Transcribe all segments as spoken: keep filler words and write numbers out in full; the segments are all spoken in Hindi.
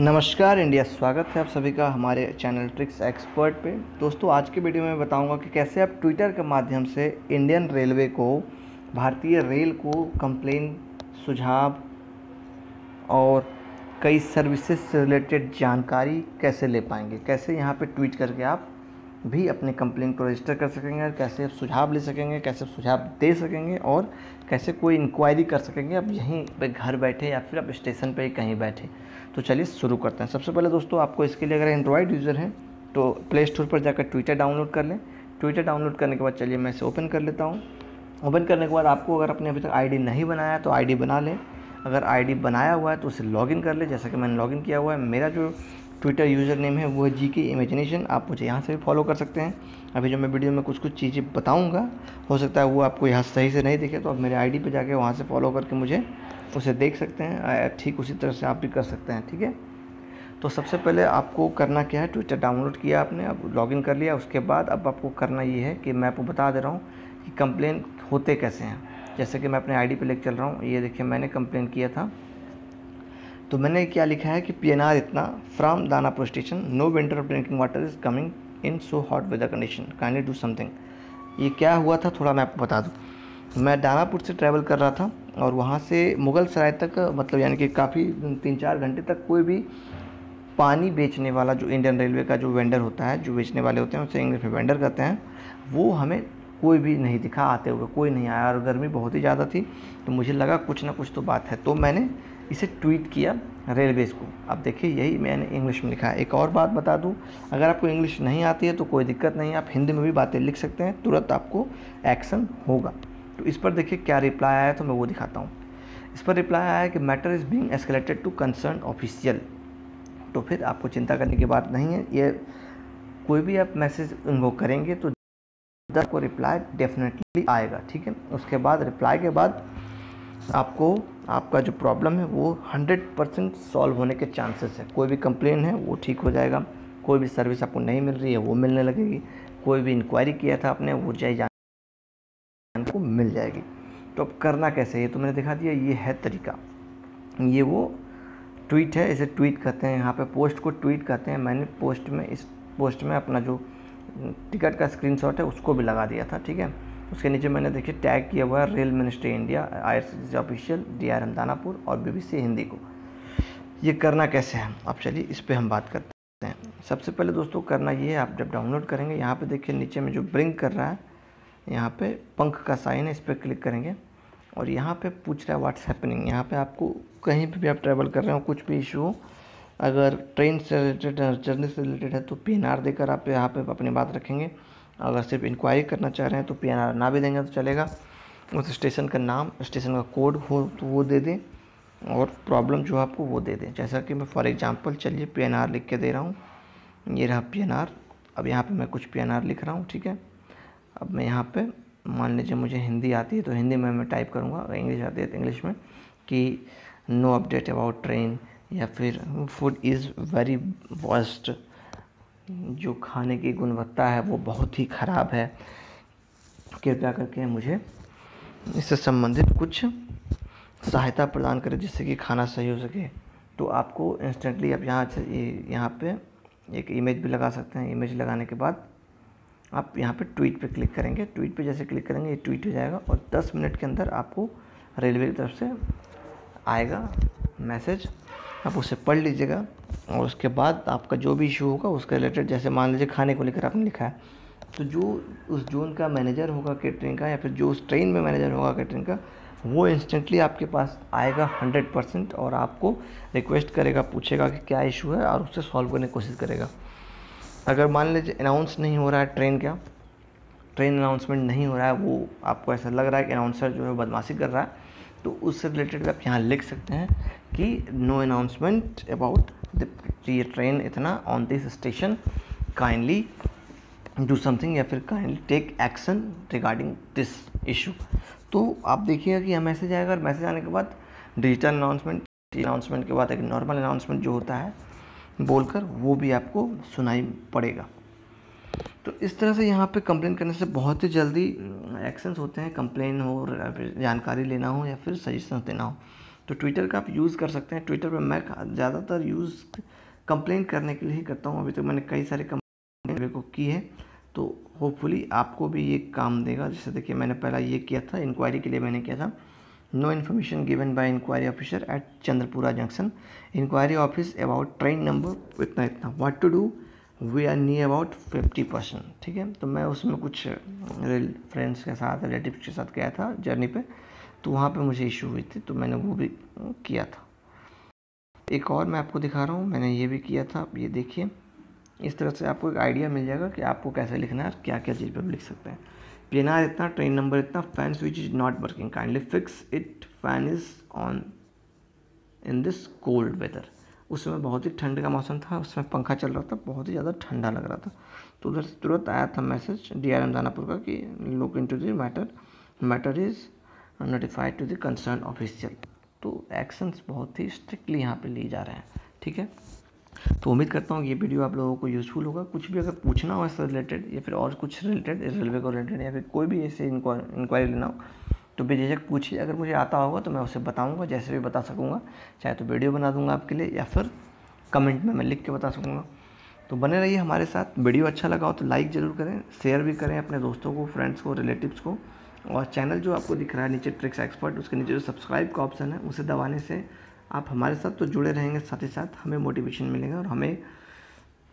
नमस्कार इंडिया, स्वागत है आप सभी का हमारे चैनल ट्रिक्स एक्सपर्ट पे। दोस्तों, आज के वीडियो में बताऊंगा कि कैसे आप ट्विटर के माध्यम से इंडियन रेलवे को, भारतीय रेल को कंप्लेन, सुझाव और कई सर्विसेज से रिलेटेड जानकारी कैसे ले पाएंगे, कैसे यहाँ पे ट्वीट करके आप भी अपने कंप्लेन को रजिस्टर कर सकेंगे, कैसे आप सुझाव ले सकेंगे, कैसे सुझाव दे सकेंगे और कैसे कोई इंक्वायरी कर सकेंगे आप यहीं पे घर बैठे या फिर आप स्टेशन पे कहीं बैठे। तो चलिए शुरू करते हैं। सबसे पहले दोस्तों, आपको इसके लिए अगर एंड्रॉयड यूज़र हैं तो प्ले स्टोर पर जाकर ट्विटर डाउनलोड कर लें। ट्विटर डाउनलोड करने के बाद चलिए मैं इसे ओपन कर लेता हूँ। ओपन करने के बाद आपको अगर अपने अभी तक आई डी नहीं बनाया तो आई डी बना लें। अगर आई डी बनाया हुआ है तो उसे लॉग इन कर लें, जैसा कि मैंने लॉग इन किया हुआ है। मेरा जो ट्विटर यूज़र नेम है वो है जी की इमेजिनेशन। आप मुझे यहाँ से भी फॉलो कर सकते हैं। अभी जो मैं वीडियो में कुछ कुछ चीज़ें बताऊँगा, हो सकता है वो आपको यहाँ सही से नहीं दिखे, तो आप मेरे आईडी पे जाके वहाँ से फॉलो करके मुझे उसे देख सकते हैं। ठीक उसी तरह से आप भी कर सकते हैं। ठीक है, तो सबसे पहले आपको करना क्या है, ट्विटर डाउनलोड किया आपने, अब लॉगिन कर लिया। उसके बाद अब आपको करना ये है कि मैं आपको बता दे रहा हूँ कि कंप्लेन होते कैसे हैं। जैसे कि मैं अपने आईडी पे लेके चल रहा हूँ, ये देखिए मैंने कंप्लेन किया था तो मैंने क्या लिखा है कि पी एन आर इतना from Danapur station, no winter of drinking water is coming in so hot weather condition, kindly do something. ये क्या हुआ था थोड़ा मैं आपको बता दूँ। मैं दानापुर से ट्रैवल कर रहा था और वहाँ से मुगलसराय तक, मतलब यानी कि काफ़ी तीन चार घंटे तक कोई भी पानी बेचने वाला, जो इंडियन रेलवे का जो वेंडर होता है, जो बेचने वाले होते हैं उसे इंग्लिश में वेंडर कहते हैं, वो हमें कोई भी नहीं दिखा आते हुए, कोई नहीं आया और गर्मी बहुत ही ज़्यादा थी। तो मुझे लगा कुछ ना कुछ तो बात है, तो मैंने इसे ट्वीट किया रेलवेज़ को। अब देखिए यही मैंने इंग्लिश में लिखा है। एक और बात बता दूं, अगर आपको इंग्लिश नहीं आती है तो कोई दिक्कत नहीं है, आप हिंदी में भी बातें लिख सकते हैं, तुरंत आपको एक्शन होगा। तो इस पर देखिए क्या रिप्लाई आया, तो मैं वो दिखाता हूँ। इस पर रिप्लाई आया कि matter is being escalated to concern official. तो फिर आपको चिंता करने की बात नहीं है, ये कोई भी आप मैसेज उनको करेंगे तो आपको रिप्लाई डेफिनेटली आएगा। ठीक है, उसके बाद रिप्लाई के बाद आपको आपका जो प्रॉब्लम है वो हंड्रेड परसेंट सॉल्व होने के चांसेस है। कोई भी कंप्लेन है वो ठीक हो जाएगा, कोई भी सर्विस आपको नहीं मिल रही है वो मिलने लगेगी, कोई भी इंक्वायरी किया था आपने वो जाए जान को मिल जाएगी। तो अब करना कैसे है तो मैंने दिखा दिया, ये है तरीका। ये वो ट्वीट है, इसे ट्वीट कहते हैं, यहाँ पे पोस्ट को ट्वीट कहते हैं। मैंने पोस्ट में, इस पोस्ट में अपना जो टिकट का स्क्रीनशॉट है उसको भी लगा दिया था। ठीक है, उसके नीचे मैंने देखिए टैग किया हुआ है rail ministry India, I R C C official, D R Danapur और बी बी सी हिंदी को। ये करना कैसे है, अब चलिए इस पर हम बात करते हैं। सबसे पहले दोस्तों करना ये है, आप जब डाउनलोड करेंगे यहाँ पे देखिए नीचे में जो ब्रिंक कर रहा है, यहाँ पे पंख का साइन है, इस पर क्लिक करेंगे और यहाँ पे पूछ रहा है व्हाट्स हैपनिंग। यहाँ पर आपको कहीं पर भी आप ट्रैवल कर रहे हो, कुछ भी इशू हो, अगर ट्रेन से रिलेटेड, जर्नी से रिलेटेड है तो पी एन आर देकर आप यहाँ पे अपनी बात रखेंगे। अगर सिर्फ इंक्वायरी करना चाह रहे हैं तो पी एन आर ना भी देंगे तो चलेगा, उस स्टेशन का नाम, स्टेशन का कोड हो तो वो दे दें और प्रॉब्लम जो आपको वो दे दें। जैसा कि मैं फॉर एग्जांपल चलिए पी एन आर लिख के दे रहा हूँ, ये रहा पी एन आर। अब यहाँ पर मैं कुछ पी एन आर लिख रहा हूँ। ठीक है, अब मैं यहाँ पर मान लीजिए मुझे हिंदी आती है तो हिंदी में मैं टाइप करूँगा, अगर इंग्लिश आती है तो इंग्लिश में, कि नो अपडेट अबाउट ट्रेन, या फिर फूड इज़ वेरी वर्स्ट, जो खाने की गुणवत्ता है वो बहुत ही ख़राब है, कृपया करके मुझे इससे संबंधित कुछ सहायता प्रदान करें जिससे कि खाना सही हो सके। तो आपको इंस्टेंटली आप यहाँ से यहाँ पे एक इमेज भी लगा सकते हैं। इमेज लगाने के बाद आप यहाँ पे ट्वीट पे क्लिक करेंगे। ट्वीट पे जैसे क्लिक करेंगे ये ट्वीट हो जाएगा और दस मिनट के अंदर आपको रेलवे की तरफ से आएगा मैसेज, आप उसे पढ़ लीजिएगा और उसके बाद आपका जो भी इशू होगा उसके रिलेटेड, जैसे मान लीजिए खाने को लेकर आपने लिखा है तो जो उस जोन का मैनेजर होगा कैटरिंग का, या फिर जो उस ट्रेन में मैनेजर होगा कैटरिंग का, वो इंस्टेंटली आपके पास आएगा हंड्रेड परसेंट और आपको रिक्वेस्ट करेगा, पूछेगा कि क्या इशू है और उससे सॉल्व करने की कोशिश करेगा। अगर मान लीजिए अनाउंस नहीं हो रहा है ट्रेन का, ट्रेन अनाउंसमेंट नहीं हो रहा है, वो आपको ऐसा लग रहा है कि अनाउंसर जो है बदमाशी कर रहा है, तो उससे रिलेटेड आप यहाँ लिख सकते हैं कि no announcement about the train इतना on this station, kindly do something, या फिर kindly take action regarding this issue. तो आप देखिएगा कि यह मैसेज आएगा और मैसेज आने के बाद डिजिटल अनाउंसमेंट, अनाउंसमेंट के बाद एक नॉर्मल अनाउंसमेंट जो होता है बोलकर, वो भी आपको सुनाई पड़ेगा। तो इस तरह से यहाँ पे कंप्लेन करने से बहुत ही जल्दी एक्शंस होते हैं, कंप्लेन हो, जानकारी लेना हो या फिर सजेशन देना हो। तो ट्विटर का आप यूज़ कर सकते हैं। ट्विटर पर मैं ज़्यादातर यूज़ कंप्लेंट करने के लिए ही करता हूँ। अभी तक तो मैंने कई सारे कंप्लेंट को की है, तो होपफुली आपको भी ये काम देगा। जैसे देखिए मैंने पहला ये किया था, इंक्वायरी के लिए मैंने किया था, no information given by inquiry officer at Chandrapura junction, inquiry office about train number इतना इतना, what to do, we are near about fifty percent. ठीक है, तो मैं उसमें कुछ रेल फ्रेंड्स के साथ, रिलेटिव्स के साथ गया था जर्नी पे, तो वहाँ पे मुझे इशू हुई थी, तो मैंने वो भी किया था। एक और मैं आपको दिखा रहा हूँ, मैंने ये भी किया था। ये देखिए, इस तरह से आपको एक आइडिया मिल जाएगा कि आपको कैसे लिखना है और क्या क्या चीज़ पर लिख सकते हैं। प्लेनार इतना, ट्रेन नंबर इतना, fan switch is not working, kindly fix it, fan is on in this cold weather. उस समय बहुत ही ठंड का मौसम था, उस समय पंखा चल रहा था, बहुत ही ज़्यादा ठंडा लग रहा था। तो उधर से तुरंत आया था मैसेज डीआरएम दानापुर का कि look into the matter, matter is notified to the concern official. तो एक्शंस बहुत ही स्ट्रिक्टली यहाँ पे लिए जा रहे हैं। ठीक है, तो उम्मीद करता हूँ ये वीडियो आप लोगों को यूज़फुल होगा। कुछ भी अगर पूछना हो इससे रिलेटेड या फिर और कुछ रिलेटेड, रेलवे को रिलेटेड, या फिर कोई भी ऐसे इंक्वायरी लेना हो, तो बेझिझक पूछिए। अगर मुझे आता होगा तो मैं उसे बताऊंगा, जैसे भी बता सकूंगा, चाहे तो वीडियो बना दूंगा आपके लिए या फिर कमेंट में मैं लिख के बता सकूंगा। तो बने रहिए हमारे साथ। वीडियो अच्छा लगा हो तो लाइक ज़रूर करें, शेयर भी करें अपने दोस्तों को, फ्रेंड्स को, रिलेटिव्स को। और चैनल जो आपको दिख रहा है नीचे ट्रिक्स एक्सपर्ट, उसके नीचे जो सब्सक्राइब का ऑप्शन है उसे दबाने से आप हमारे साथ तो जुड़े रहेंगे, साथ ही साथ हमें मोटिवेशन मिलेगा और हमें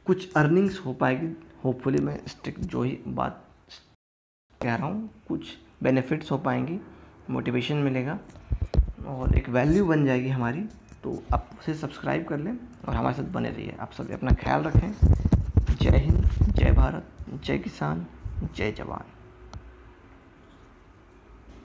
कुछ अर्निंग्स हो पाएगी होपफुली। मैं स्ट्रिक्ट जो ही बात कह रहा हूँ, कुछ बेनिफिट्स हो पाएंगी, मोटिवेशन मिलेगा और एक वैल्यू बन जाएगी हमारी। तो आप उसे सब्सक्राइब कर लें और हमारे साथ बने रहिए। आप सभी अपना ख्याल रखें। जय हिंद, जय भारत, जय किसान, जय जवान।